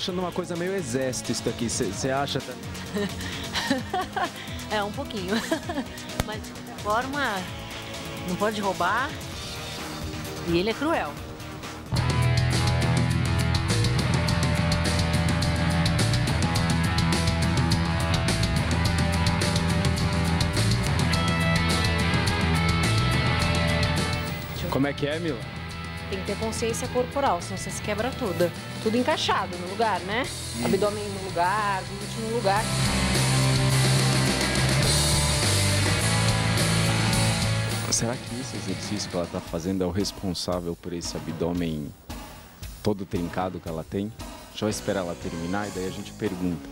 achando uma coisa meio exército isso daqui, você acha? É, um pouquinho. Mas de qualquer forma, não pode roubar e ele é cruel. Como é que é, Mila? Tem que ter consciência corporal, senão você se quebra toda. Tudo encaixado no lugar, né? Abdômen no lugar, glúteo no lugar. Será que esse exercício que ela está fazendo é o responsável por esse abdômen todo trincado que ela tem? Deixa eu esperar ela terminar e daí a gente pergunta.